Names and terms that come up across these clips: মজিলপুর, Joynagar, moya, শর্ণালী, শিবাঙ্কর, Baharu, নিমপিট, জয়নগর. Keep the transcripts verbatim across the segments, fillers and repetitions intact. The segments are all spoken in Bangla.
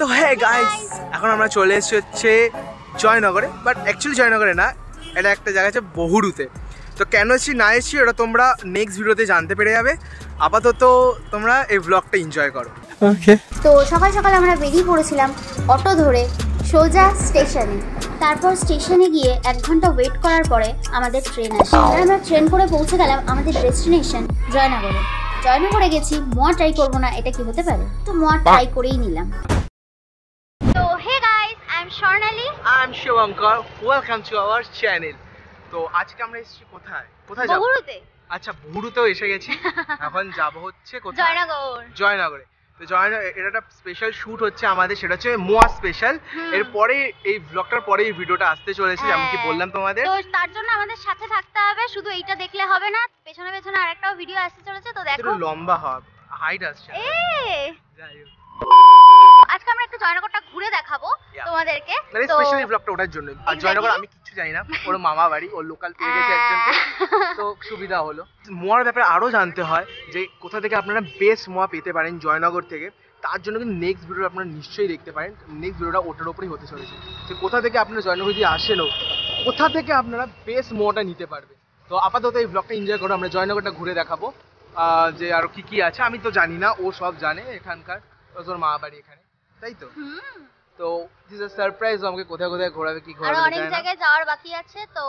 तो है गाइस এখন আমরা চলে এসেছি হচ্ছে জয়নগরে বাট অ্যাকচুয়ালি জয়নগরে না এটা একটা জায়গা আছে বহুরুতে তো কেন এসেছি না এসেছি ওটা তোমরা নেক্সট ভিডিওতে জানতে পেরে যাবে আপাতত তোমরা এই ব্লগটা এনজয় করো ওকে তো সকাল সকাল আমরা বেরিয়ে পড়েছিলাম অটো ধরে সোজা স্টেশনে তারপর স্টেশনে গিয়ে এক ঘন্টা ওয়েট করার পরে আমাদের ট্রেন আসে আমরা ট্রেন করে পৌঁছে গেলাম আমাদের ডেস্টিনেশন জয়নগরে জয়নগরে গেছি মোয়া ট্রাই করব না এটা কি হতে পারে তো মোয়া ট্রাই করেই নিলাম তো hey guys I am শর্ণালী I am শিবাঙ্কর welcome to our channel তো আজকে আমরা এসেছি কোথায় কোথায় যাব বহুরুতে আচ্ছা বহুরুতেও এসে গেছি এখন যাব হচ্ছে কোথায় জয়নগর জয়নগরে তো জয়নগর এটা একটা স্পেশাল শুট হচ্ছে আমাদের সেটা হচ্ছে মোয়া স্পেশাল এর পরে এই ব্লগটার পরে এই ভিডিওটা আসতে চলেছে আমি কি বললাম তোমাদের তো তার জন্য আমাদের সাথে থাকতে হবে শুধু এইটা দেখলে হবে না পেছনে পেছনে আরেকটাও ভিডিও আসতে চলেছে তো দেখো একটু লম্বা হবে হাইট আসছে এই আজকে আমরা একটু জয়নগরটা ঘুরে দেখাবো তোমাদেরকে মানে স্পেশালি ব্লগটা ওটার জন্য আর জয়নগর আমি কিচ্ছু জানি না ওর মামা বাড়ি ও লোকাল পেয়ে গেছে একজনকে তো সুবিধা হলো মোয়ার ব্যাপারে আরো জানতে হয় যে কোথা থেকে আপনারা বেস্ট মোয়া পেতে পারেন জয়নগর থেকে তার জন্য কিন্তু নেক্সট ভিডিও আপনারা নিশ্চয়ই দেখতে পারেন নেক্সট ভিডিওটা ওটার উপরেই হতে চলেছে যে কোথা থেকে আপনারা জয়নগর দিয়ে আসেন কোথা থেকে আপনারা বেস্ট মোয়াটা নিতে পারবে তো আপাতত এই ব্লগটা এনজয় করো আমরা জয়নগরটা ঘুরে দেখাবো যে আরো কি কি আছে আমি তো জানি না ও সব জানে এখানকার ওর মা বাড়ি এখানে তাই তো হুম তো দিস আ সারপ্রাইজ আমাকে কোথা কোথা ঘোরাবে কি ঘোরাবে আর অনেক জায়গায় যাওয়ার বাকি আছে তো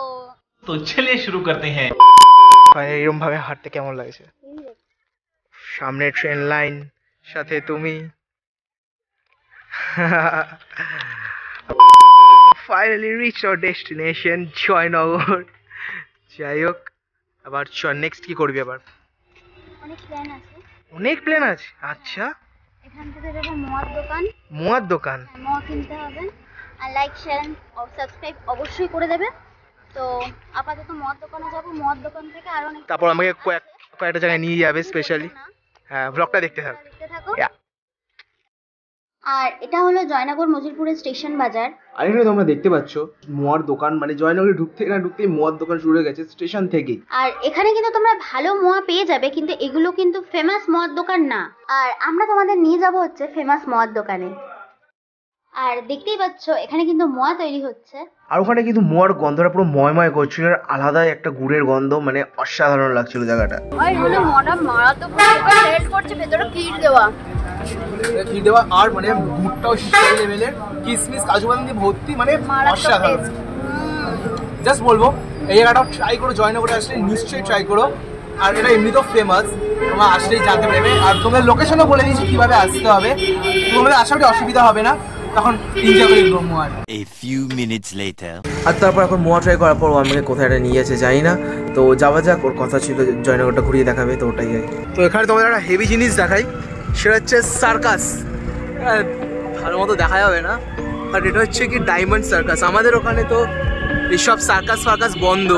তো চলে শুরু করতে হ্যাঁ এরকম ভাবে হাঁটতে কেমন লাগছে সামনে ট্রেন লাইন সাথে তুমি finally reach our destination জয়নগর যাই হোক আবার চ নেক্সট কি করবি আবার অনেক প্ল্যান আছে অনেক প্ল্যান আছে আচ্ছা এখান থেকে যাবো মোয়ার দোকান মোয়ার দোকান মোয়া কিনতে হবে আর লাইক শেয়ার আর সাবস্ক্রাইব অবশ্যই করে দেবেন তো আপাতত মোয়ার দোকানে যাবো মোয়ার দোকান থেকে আর অনেক তারপর আমাকে কয়েকটা জায়গায় নিয়ে যাবে স্পেশালি হ্যাঁ ব্লগটা দেখতে থাকো দেখতে থাকো আর এটা হলো জয়নগর মজিলপুরের স্টেশন বাজার আর এখানে তোমরা দেখতে পাচ্ছ মোয়ার দোকান মানে জয়নগরে ঢুকতে না ঢুকতেই মোয়ার দোকান শুরু হয়ে গেছে স্টেশন থেকে আর এখানে কিন্তু তোমরা ভালো মোয়া পেয়ে যাবে কিন্তু এগুলো কিন্তু ফেমাস মোয়ার দোকান না আর আমরা তোমাদের নিয়ে যাব হচ্ছে ফেমাস মোয়ার দোকানে আর দেখতেই পাচ্ছ এখানে কিন্তু মোয়া তৈরি হচ্ছে আর ওখানে কিন্তু মোয়ার গন্ধটা পুরো ময়ময় করছিল আর আলাদা একটা গুড়ের গন্ধ মানে অসাধারণ লাগছিল জায়গাটা আর হলো মোয়াটা মারাত্মক সেল করছে ভেতরে কিট দেওয়া কি দেওয়া আর মানে গুড়টাও সেই লেভেলের কিসমিস কাজু বাদাম দিয়ে ভর্তি মানে অসাধারণ জাস্ট বলবো এই জায়গাটা ট্রাই করো জয়নগরে আসলে নিশ্চয়ই ট্রাই করো আর এটা এমনিতেও ফেমাস তোমরা আসলেই জানতে পারবে আর তোমাদের লোকেশনও বলে দিয়েছি কিভাবে আসতে হবে তোমাদের আশা করি অসুবিধা হবে না তখন এনজয় করে গো মোয়া a few minutes later আর তারপর এখন মোয়া ট্রাই করার পর আমাকে কোথায় এটা নিয়ে এসে জানি না তো যাওয়া যাক ওর কথা ছিল জয়নগরটা ঘুরিয়ে দেখাবে তো ওটাই তো এখানে তোমাদের একটা হেভি জিনিস দেখাই সেটা হচ্ছে সার্কাস ভালো মতো দেখা যাবে না আর এটা হচ্ছে কি ডায়মন্ড সার্কাস আমাদের ওখানে তো এইসব সার্কাস ফার্কাস বন্ধ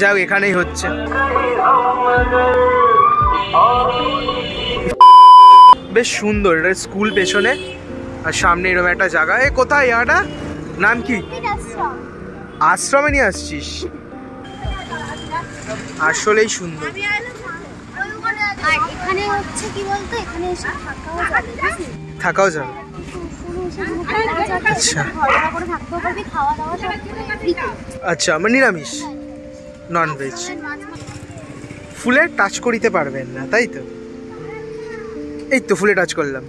যাই হোক এখানেই হচ্ছে বেশ সুন্দর এটা স্কুল পেছনে আর সামনে এরকম একটা জায়গা এ কোথায় এটা নাম কি আশ্রমে নিয়ে আসছিস আসলেই সুন্দর আর এখানে হচ্ছে কি বলতো এখানে এসে থাকাও যাবে থাকাও যাবে আচ্ছা ঘরটা করে থাকতে পারবি খাওয়া দাওয়া সব আচ্ছা মানে নিরামিষ নন ভেজ ফুলে টাচ করতে পারবেন না তাই তো এই তো ফুলে টাচ করলাম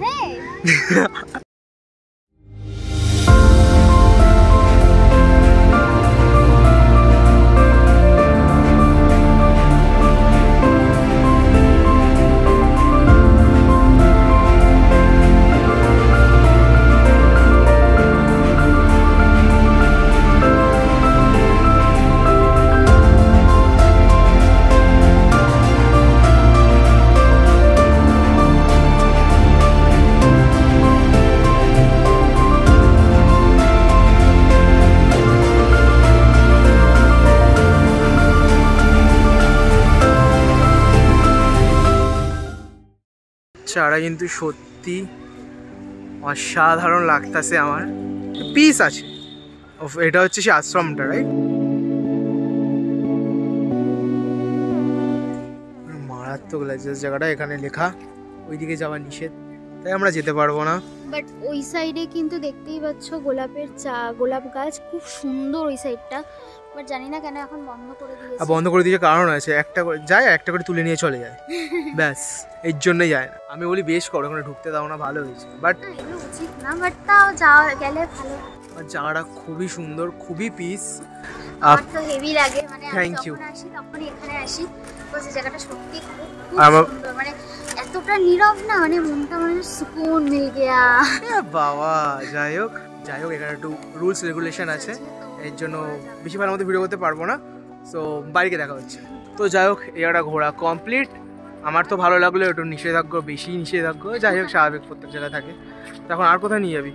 চারা কিন্তু সত্যি অসাধারণ লাগতেছে আমার পিস আছে এটা হচ্ছে সেই আশ্রমটা রাইট মারাত্মক লাগছে জায়গাটা এখানে লেখা ওইদিকে যাওয়া নিষেধ তাই আমরা যেতে পারবো না। বাট ওই সাইডে কিন্তু দেখতেই পাচ্ছ গোলাপের চা, গোলাপ গাছ খুব সুন্দর ওই সাইডটা, বাট জানি না কেন এখন বন্ধ করে দিয়েছে। বন্ধ করে দিয়েছে কারণ আছে, একটা করে যায় একটা করে তুলে নিয়ে চলে যায়, ব্যাস এর জন্যই যায় না। আমি বলি বেশ করো, ওখানে ঢুকতে দাও না, ভালো হয়েছে। বাট এগুলো উচিত না, বাট তাও যাওয়া গেলে ভালো। চাটা খুবই সুন্দর, খুবই পিস, আমার তো হেভি লাগে, মানে আমি যখন আসি তখন এখানে আসি, বস এই জায়গাটা সত্যি খুব সুন্দর, মানে এতটা নীরব না, মানে মনটা মানে সুকুন মিল গয়া। বাবা যায়ক যায়ক এখানে একটু রুলস রেগুলেশন আছে, এর জন্য বেশি ভালো মতো ভিডিও করতে পারবো না, সো বাইরে দেখা হচ্ছে। তো যায়ক এটা ঘোরা কমপ্লিট, আমার তো ভালো লাগলো। একটু নিষেধাজ্ঞ, বেশি নিষেধাজ্ঞ, যাই হোক স্বাভাবিক প্রত্যেক জায়গায় থাকে। তখন আর কোথায় নিয়ে যাবি?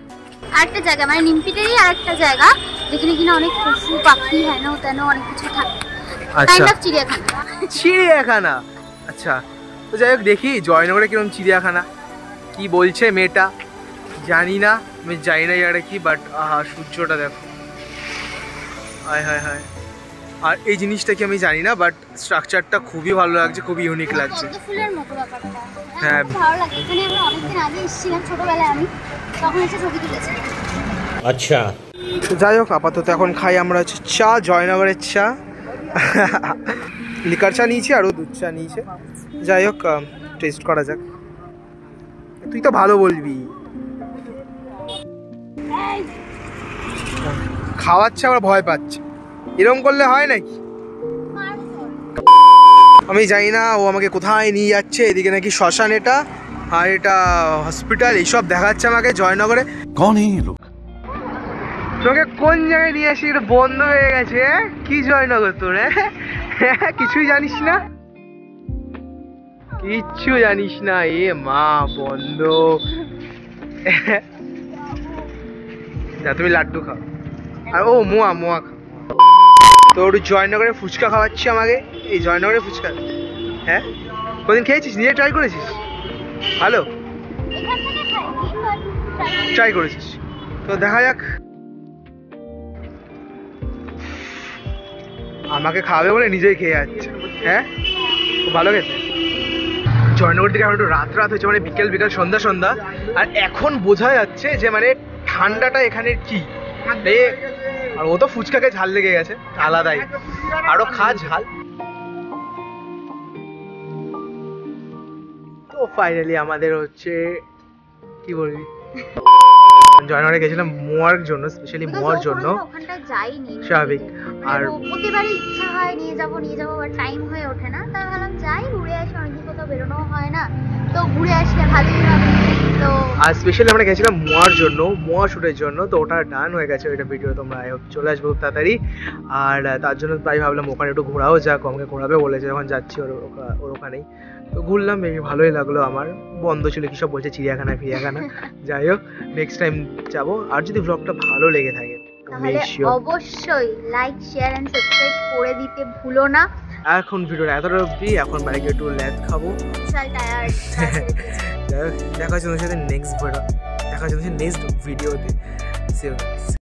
আরেকটা জায়গা মানে নিমপিটেরই আরেকটা জায়গা যেখানে কিনা অনেক পশু পাখি হয় না, তেন অনেক কিছু থাকে, কাইন্ড অফ চিড়িয়াখানা। চিড়িয়াখানা আচ্ছা, তো যাই হোক দেখি জয়নগরে কিরকম চিড়িয়াখানা। কি বলছে মেয়েটা জানি না, আমি জানি না জায়গাটা কি, বাট আহা সূর্যটা দেখো, হায় হায় হায়। আর এই জিনিসটা কি আমি জানি না, বাট স্ট্রাকচারটা খুবই ভালো লাগছে, খুবই ইউনিক লাগছে। ফুলের মতো ব্যাপারটা হ্যাঁ ভালো লাগে। এখানে আমরা অনেকদিন আগে এসেছিলাম ছোটবেলায়, আমি তখন এসে ছবি তুলেছি। আচ্ছা তো যাই হোক আপাতত এখন খাই আমরা হচ্ছে চা, জয়নগরের চা, লিকার চা নিয়েছি আরও দুধ চা নিয়েছে। যাই হোক টেস্ট করা যাক, তুই তো ভালো বলবি। খাওয়াচ্ছে আবার ভয় পাচ্ছে, এরকম করলে হয় নাকি? আমি জানি না ও আমাকে কোথায় নিয়ে যাচ্ছে। এদিকে নাকি শ্মশান, এটা আর এটা হসপিটাল, এইসব দেখাচ্ছে আমাকে জয়নগরে। তোকে কোন জায়গায় নিয়ে আসি, এটা বন্ধ হয়ে গেছে। কি জয়নগর তোর, কিছুই জানিস না, কিচ্ছু জানিস না। এ মা বন্ধ, তুমি লাড্ডু খাও আর ও মোয়া মোয়া খাও। তো একটু জয়নগরে ফুচকা খাওয়াচ্ছি আমাকে। এই জয়নগরে ফুচকা হ্যাঁ কোনদিন খেয়েছিস, নিজে ট্রাই করেছিস? ভালো ট্রাই করেছিস, তো দেখা যাক। আমাকে খাওয়াবে বলে নিজেই খেয়ে যাচ্ছে, হ্যাঁ ভালো খেতে। জয়নগর থেকে আমার একটু রাত রাত হচ্ছে, মানে বিকেল বিকেল সন্ধ্যা সন্ধ্যা, আর এখন বোঝা যাচ্ছে যে মানে ঠান্ডাটা এখানে কি। আর ও তো ফুচকাকে ঝাল লেগে গেছে আলাদাই, আরো খা ঝাল। তো ফাইনালি আমাদের হচ্ছে কি বলবি, জয়নগরে গেছিলাম মোয়ার জন্য, স্পেশালি মোয়ার জন্য স্বাভাবিক। আর প্রতিবারই ইচ্ছা হয় নিয়ে যাবো নিয়ে যাবো, বাট টাইম হয়ে ওঠে না। তাই ভাবলাম যাই ঘুরে আসি, অনেকদিন কোথাও বেরোনো হয় না, তো ঘুরে আসি ভালোই হবে। তো আর স্পেশালি আমরা গেছিলাম মোয়ার জন্য, মোয়া শুটের জন্য, তো ওটা ডান হয়ে গেছে ওইটা ভিডিও, তোমরা চলে আসবো তাড়াতাড়ি। আর তার জন্য তাই ভাবলাম ওখানে একটু ঘোরাও যাক, আমাকে ঘোরাবে বলেছে যখন যাচ্ছি ওর ওর ওখানেই। তো ঘুরলাম, বেশ ভালোই লাগলো আমার। বন্ধ ছিল কী সব বলছে, চিড়িয়াখানা ফিরিয়াখানা। যাই হোক নেক্সট টাইম যাবো। আর যদি ব্লগটা ভালো লেগে থাকে তাহলে অবশ্যই লাইক শেয়ার এন্ড সাবস্ক্রাইব করে দিতে ভুলো না। এখন ভিডিওটা এতটা অবধি, এখন বাইকে একটু ল্যাদ খাবো, দেখা যাচ্ছে নেক্সট ভিডিও, দেখা যাচ্ছে নেক্সট ভিডিওতে।